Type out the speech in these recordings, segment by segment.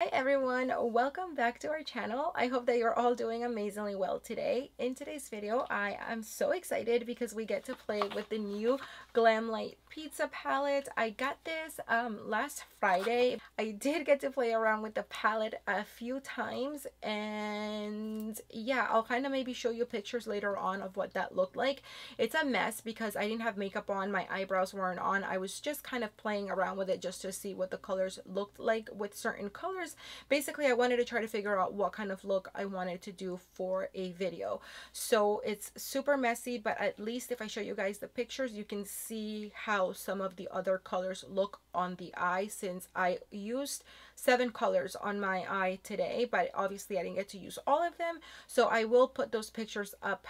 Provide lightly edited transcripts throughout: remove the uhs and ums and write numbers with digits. Hi everyone, welcome back to our channel. I hope that you're all doing amazingly well today. In today's video, I am so excited because we get to play with the new GlamLite pizza palette. I got this last Friday. I did get to play around with the palette a few times, and yeah, I'll kind of maybe show you pictures later on of what that looked like. It's a mess because I didn't have makeup on, my eyebrows weren't on. I was just kind of playing around with it just to see what the colors looked like with certain colors. Basically, I wanted to try to figure out what kind of look I wanted to do for a video. So it's super messy, but at least if I show you guys the pictures, you can see how some of the other colors look on the eye, since I used 7 colors on my eye today, but obviously I didn't get to use all of them. So I will put those pictures up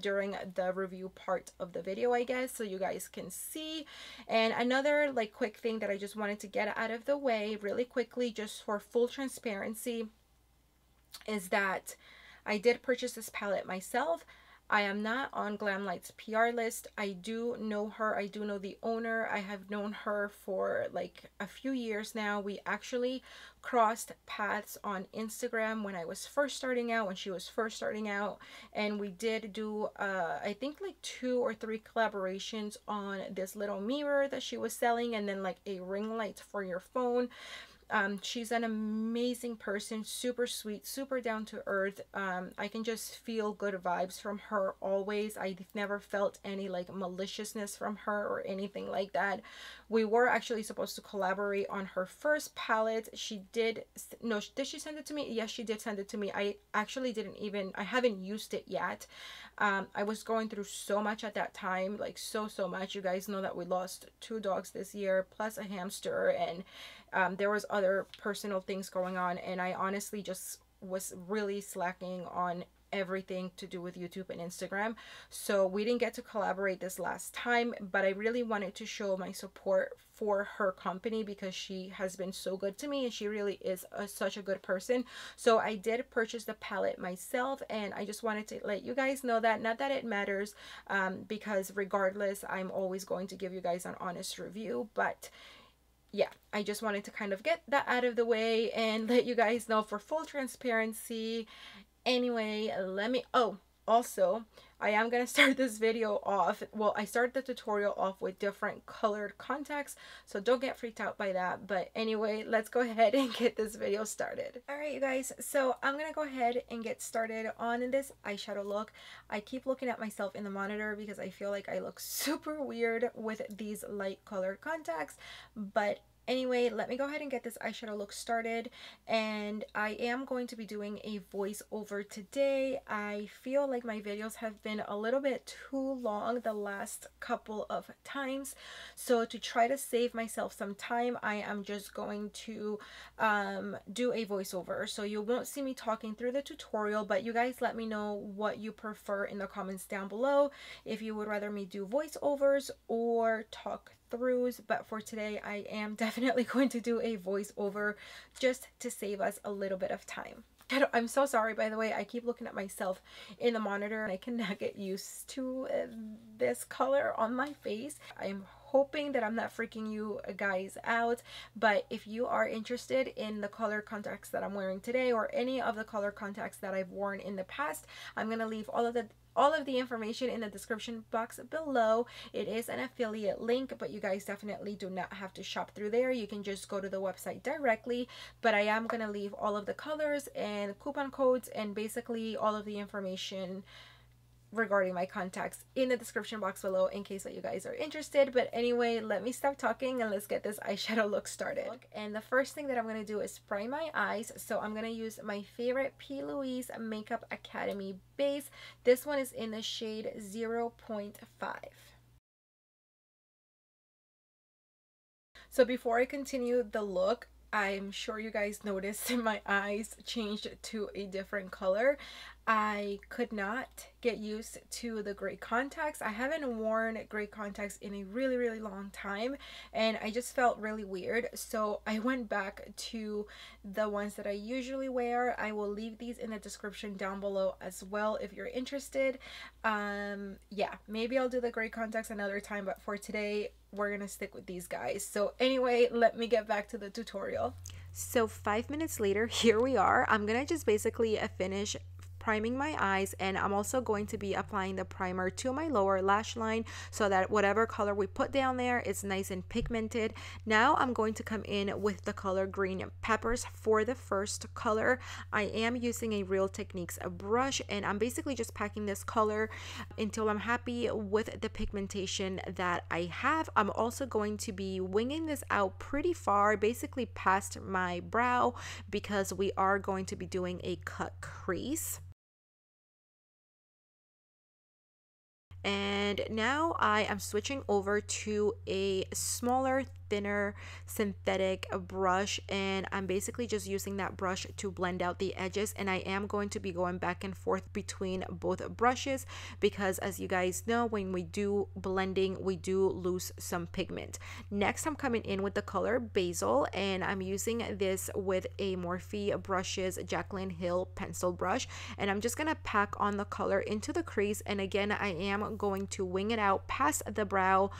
during the review part of the video, I guess, so you guys can see. And another like quick thing that I just wanted to get out of the way really quickly, just for full transparency, is that I did purchase this palette myself. I am not on GlamLite's PR list. I do know her. I do know the owner. I have known her for like a few years now. We actually crossed paths on Instagram when I was first starting out, when she was first starting out. And we did do, I think like 2 or 3 collaborations on this little mirror that she was selling, and then like a ring light for your phone. She's an amazing person, super sweet, super down to earth. I can just feel good vibes from her always. I've never felt any like maliciousness from her or anything like that. We were actually supposed to collaborate on her first palette. She did, no, did she send it to me? Yes, she did send it to me. I actually didn't even, I haven't used it yet. I was going through so much at that time, like so much. You guys know that we lost 2 dogs this year, plus a hamster, and there was other personal things going on, and I honestly just was really slacking on everything to do with YouTube and Instagram. So we didn't get to collaborate this last time, but I really wanted to show my support for her company because she has been so good to me, and she really is such a good person. So I did purchase the palette myself, and I just wanted to let you guys know that. Not that it matters, because regardless, I'm always going to give you guys an honest review, but yeah, I just wanted to kind of get that out of the way and let you guys know for full transparency. Anyway, let me, oh, also, I am going to start this video off, well, I started the tutorial off with different colored contacts, so don't get freaked out by that. But anyway, let's go ahead and get this video started. All right, you guys, so I'm going to go ahead and get started on this eyeshadow look. I keep looking at myself in the monitor because I feel like I look super weird with these light colored contacts, but anyway, let me go ahead and get this eyeshadow look started, and I am going to be doing a voiceover today. I feel like my videos have been a little bit too long the last couple of times, so to try to save myself some time, I am just going to do a voiceover. So you won't see me talking through the tutorial, but you guys let me know what you prefer in the comments down below, if you would rather me do voiceovers or talk throughs, but for today I am definitely going to do a voiceover just to save us a little bit of time. I'm so sorry, by the way, I keep looking at myself in the monitor and I cannot get used to this color on my face. I'm hoping that I'm not freaking you guys out, but if you are interested in the color contacts that I'm wearing today, or any of the color contacts that I've worn in the past, I'm gonna leave all of the information in the description box below. It is an affiliate link, but you guys definitely do not have to shop through there. You can just go to the website directly, but I am gonna leave all of the colors and coupon codes and basically all of the information regarding my contacts in the description box below in case that you guys are interested. But anyway, let me stop talking and let's get this eyeshadow look started. And the first thing that I'm going to do is prime my eyes. So I'm going to use my favorite P. Louise Makeup Academy base. This one is in the shade 0.5. So before I continue the look, I'm sure you guys noticed my eyes changed to a different color. I could not get used to the gray contacts. I haven't worn gray contacts in a really long time, and I just felt really weird, so I went back to the ones that I usually wear. I will leave these in the description down below as well if you're interested. Yeah, maybe I'll do the gray contacts another time, but for today we're gonna stick with these guys. So anyway, let me get back to the tutorial. So 5 minutes later, here we are. I'm gonna just basically finish priming my eyes, and I'm also going to be applying the primer to my lower lash line so that whatever color we put down there is nice and pigmented. Now I'm going to come in with the color Green Peppers for the first color. I am using a Real Techniques brush, and I'm basically just packing this color until I'm happy with the pigmentation that I have. I'm also going to be winging this out pretty far, basically past my brow, because we are going to be doing a cut crease. And now I am switching over to a smaller, thinner synthetic brush, and I'm basically just using that brush to blend out the edges. And I am going to be going back and forth between both brushes because, as you guys know, when we do blending, we do lose some pigment. Next, I'm coming in with the color Basil, and I'm using this with a Morphe brushes Jaclyn Hill pencil brush, and I'm just gonna pack on the color into the crease. And again, I am going to wing it out past the brow,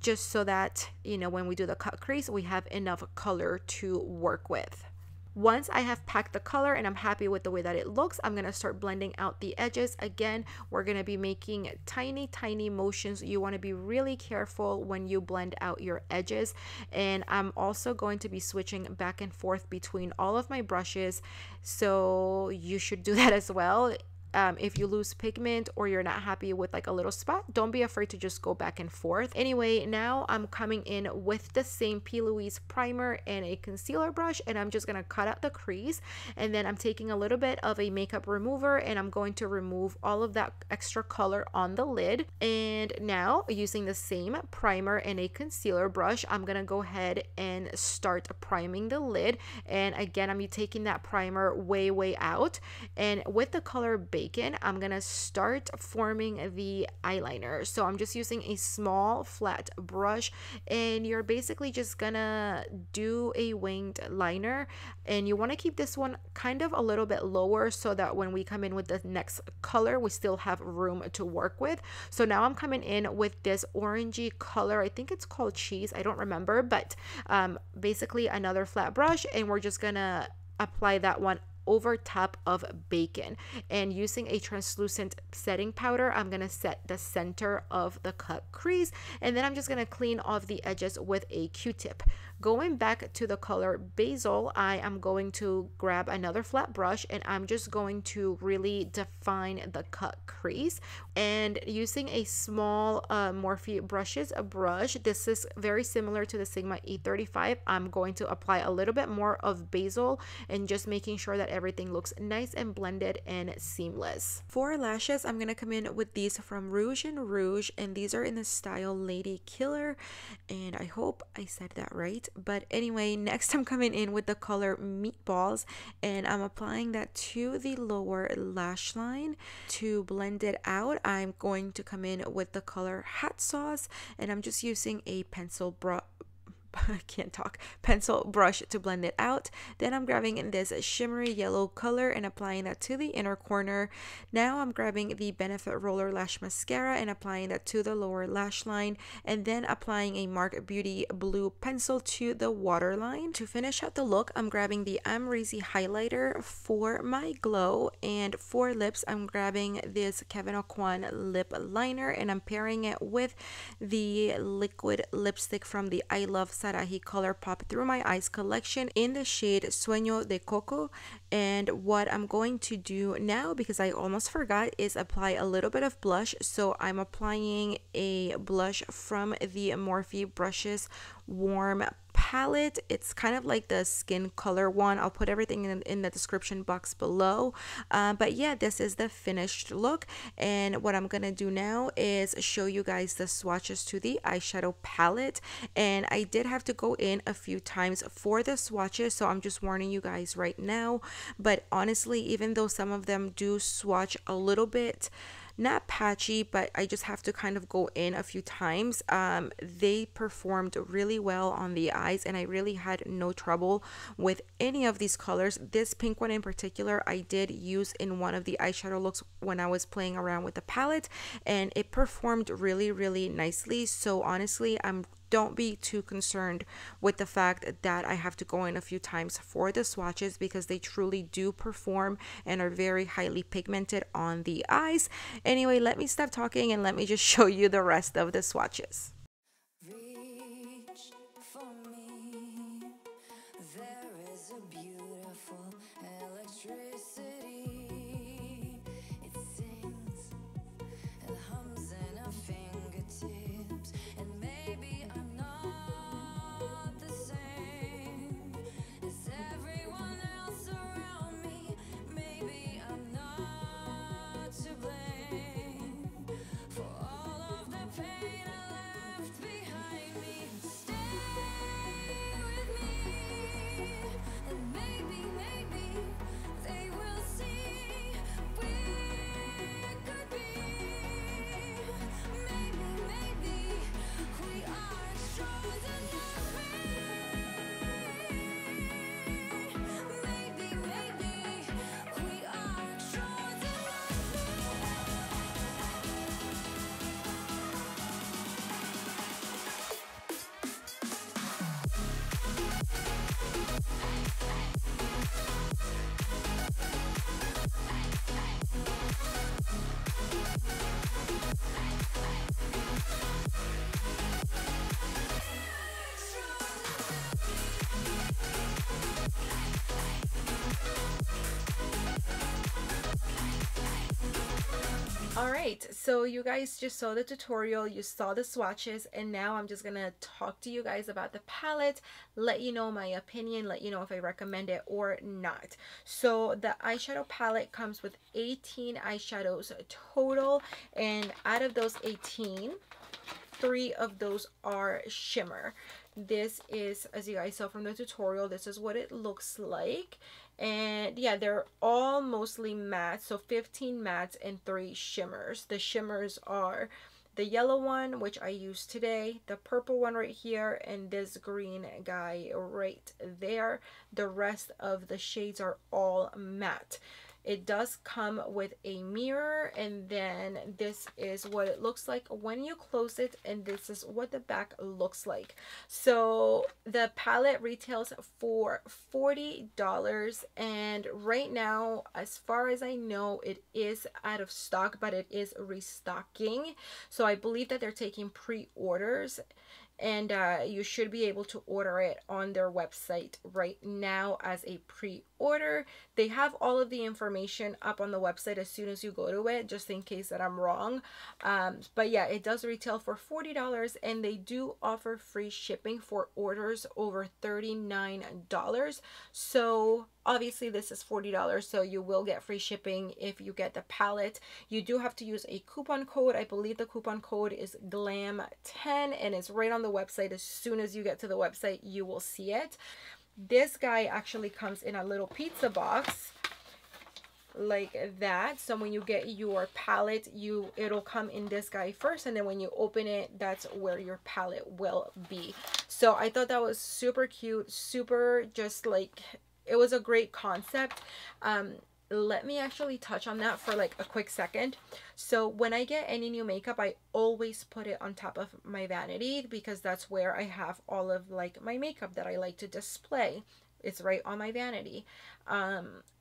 just so that, you know, when we do the cut crease, we have enough color to work with. Once I have packed the color and I'm happy with the way that it looks, I'm going to start blending out the edges. Again, we're going to be making tiny motions. You want to be really careful when you blend out your edges. And I'm also going to be switching back and forth between all of my brushes, so you should do that as well. If you lose pigment or you're not happy with like a little spot, don't be afraid to just go back and forth. Anyway, now I'm coming in with the same P. Louise primer and a concealer brush, and I'm just gonna cut out the crease, and then I'm taking a little bit of a makeup remover, and I'm going to remove all of that extra color on the lid. And now, using the same primer and a concealer brush, I'm gonna go ahead and start priming the lid. And again, I'm taking that primer way out, and with the color Base, I'm gonna start forming the eyeliner. So I'm just using a small flat brush, and you're basically just gonna do a winged liner, and you want to keep this one kind of a little bit lower so that when we come in with the next color, we still have room to work with. So now I'm coming in with this orangey color, I think it's called Cheese, I don't remember, but basically another flat brush, and we're just gonna apply that one over top of Bacon. And using a translucent setting powder, I'm gonna set the center of the cut crease, and then I'm just gonna clean off the edges with a Q-tip. Going back to the color Basil, I am going to grab another flat brush, and I'm just going to really define the cut crease. And using a small Morphe brushes brush, this is very similar to the Sigma E35, I'm going to apply a little bit more of Basil, and just making sure that everything looks nice and blended and seamless. For lashes, I'm gonna come in with these from Rouge and Rouge, and these are in the style Lady Killer, and I hope I said that right. But anyway, next I'm coming in with the color Meatballs, and I'm applying that to the lower lash line. To blend it out, I'm going to come in with the color Hot Sauce, and I'm just using a pencil brush to blend it out. Then I'm grabbing in this shimmery yellow color and applying that to the inner corner. Now I'm grabbing the Benefit Roller Lash Mascara and applying that to the lower lash line, and then applying a Mark Beauty blue pencil to the waterline. To finish out the look, I'm grabbing the Amrezy highlighter for my glow, and for lips, I'm grabbing this Kevin Aucoin lip liner, and I'm pairing it with the liquid lipstick from the I Love Sarahi Color Pop Through My Eyes collection in the shade Sueño de Coco. And what I'm going to do now, because I almost forgot, is apply a little bit of blush. So I'm applying a blush from the Morphe brushes Warm palette. It's kind of like the skin color one. I'll put everything in the description box below, but yeah, this is the finished look. And what I'm gonna do now is show you guys the swatches to the eyeshadow palette, and I did have to go in a few times for the swatches, so I'm just warning you guys right now. But honestly, even though some of them do swatch a little bit, not patchy, but I just have to kind of go in a few times, they performed really well on the eyes, and I really had no trouble with any of these colors. This pink one in particular, I did use in one of the eyeshadow looks when I was playing around with the palette, and it performed really nicely. So honestly, I'm don't be too concerned with the fact that I have to go in a few times for the swatches, because they truly do perform and are very highly pigmented on the eyes. Anyway, let me stop talking and let me just show you the rest of the swatches. Alright, so you guys just saw the tutorial, you saw the swatches, and now I'm just gonna talk to you guys about the palette, let you know my opinion, let you know if I recommend it or not. So the eyeshadow palette comes with 18 eyeshadows total, and out of those 18, 3 of those are shimmer. This is, as you guys saw from the tutorial, this is what it looks like. And yeah, they're all mostly mattes, so 15 mattes and 3 shimmers. The shimmers are the yellow one, which I used today, the purple one right here, and this green guy right there. The rest of the shades are all matte. It does come with a mirror, and then this is what it looks like when you close it, and this is what the back looks like. So the palette retails for $40, and right now, as far as I know, it is out of stock, but it is restocking. So I believe that they're taking pre-orders, and you should be able to order it on their website right now as a pre-order. They have all of the information up on the website as soon as you go to it, just in case that I'm wrong. But yeah, it does retail for $40, and they do offer free shipping for orders over $39. So obviously this is $40, so you will get free shipping if you get the palette. You do have to use a coupon code. I believe the coupon code is GLAM10, and it's right on the website. As soon as you get to the website, you will see it. This guy actually comes in a little pizza box like that, so when you get your palette, it'll come in this guy first, and then when you open it, that's where your palette will be. So I thought that was super cute, super, just like, it was a great concept. Let me actually touch on that for like a quick second. So when I get any new makeup, I always put it on top of my vanity, because that's where I have all of like my makeup that I like to display. It's right on my vanity.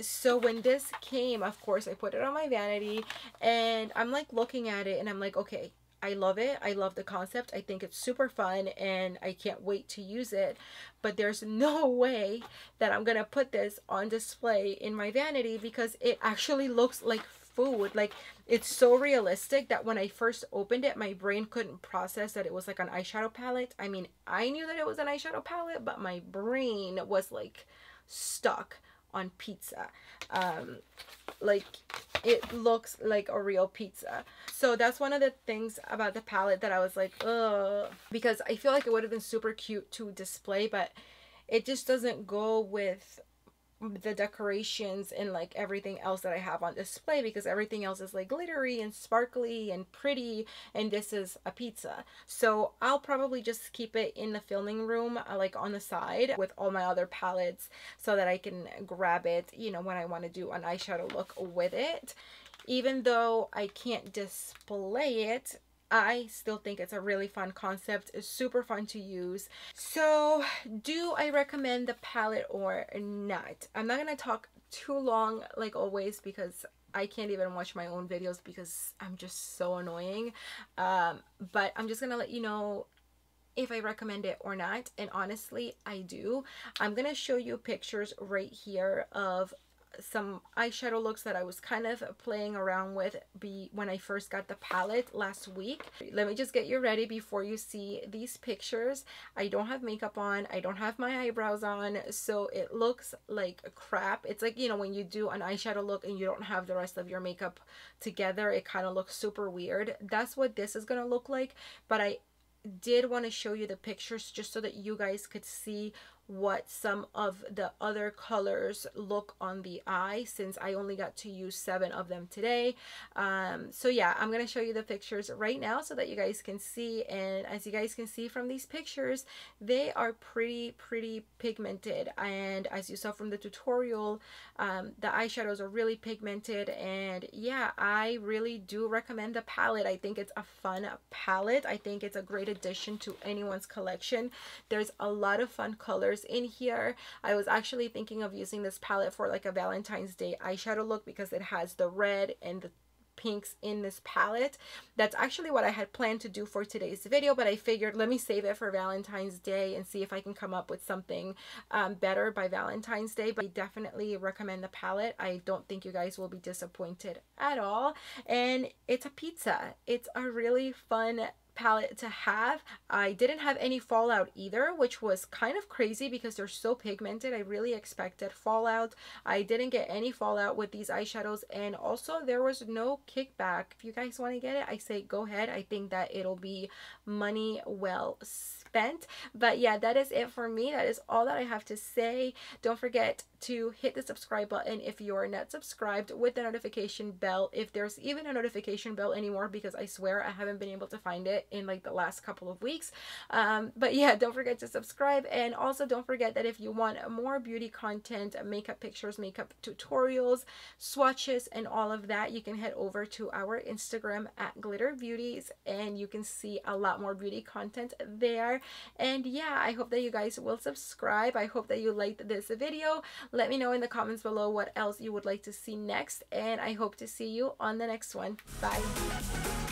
So when this came, of course I put it on my vanity, and I'm like looking at it, and I'm like, okay, I love it. I love the concept. I think it's super fun, and I can't wait to use it. But there's no way that I'm gonna put this on display in my vanity, because it actually looks like food. Like, it's so realistic that when I first opened it, my brain couldn't process that it was like an eyeshadow palette. I mean, I knew that it was an eyeshadow palette, but my brain was like stuck on pizza. Like, it looks like a real pizza. So that's one of the things about the palette that I was like, ugh, because I feel like it would have been super cute to display, but it just doesn't go with the decorations and like everything else that I have on display, because everything else is like glittery and sparkly and pretty, and this is a pizza. So I'll probably just keep it in the filming room, like on the side with all my other palettes, so that I can grab it, you know, when I want to do an eyeshadow look with it. Even though I can't display it, I still think it's a really fun concept. It's super fun to use. So do I recommend the palette or not? I'm not going to talk too long like always because I can't even watch my own videos because I'm just so annoying. But I'm just going to let you know if I recommend it or not. And honestly, I do. I'm going to show you pictures right here of some eyeshadow looks that I was kind of playing around with when I first got the palette last week. Let me just get you ready before you see these pictures. I don't have makeup on. I don't have my eyebrows on, so it looks like crap. It's like, you know, when you do an eyeshadow look and you don't have the rest of your makeup together, it kind of looks super weird. That's what this is going to look like, but I did want to show you the pictures just so that you guys could see what some of the other colors look on the eye, since I only got to use 7 of them today. So yeah, I'm going to show you the pictures right now so that you guys can see, and as you guys can see from these pictures, they are pretty pigmented, and as you saw from the tutorial, the eyeshadows are really pigmented. And yeah, I really do recommend the palette. I think it's a fun palette. I think it's a great addition to anyone's collection. There's a lot of fun colors in here. I was actually thinking of using this palette for like a Valentine's Day eyeshadow look because it has the red and the pinks in this palette. That's actually what I had planned to do for today's video, but I figured let me save it for Valentine's Day and see if I can come up with something better by Valentine's Day. But I definitely recommend the palette. I don't think you guys will be disappointed at all. And it's a pizza. It's a really fun palette to have. I didn't have any fallout either, which was kind of crazy because they're so pigmented. I really expected fallout. I didn't get any fallout with these eyeshadows, and also there was no kickback. If you guys want to get it, I say go ahead. I think that it'll be money well spent. But yeah, that is it for me. That is all that I have to say. Don't forget to hit the subscribe button if you're not subscribed, with the notification bell, if there's even a notification bell anymore, because I swear I haven't been able to find it in like the last couple of weeks. But yeah, don't forget to subscribe, and also don't forget that if you want more beauty content, makeup pictures, makeup tutorials, swatches, and all of that, you can head over to our Instagram at GlitterBeauties, and you can see a lot more beauty content there. And yeah, I hope that you guys will subscribe. I hope that you liked this video. Let me know in the comments below what else you would like to see next, and I hope to see you on the next one. Bye.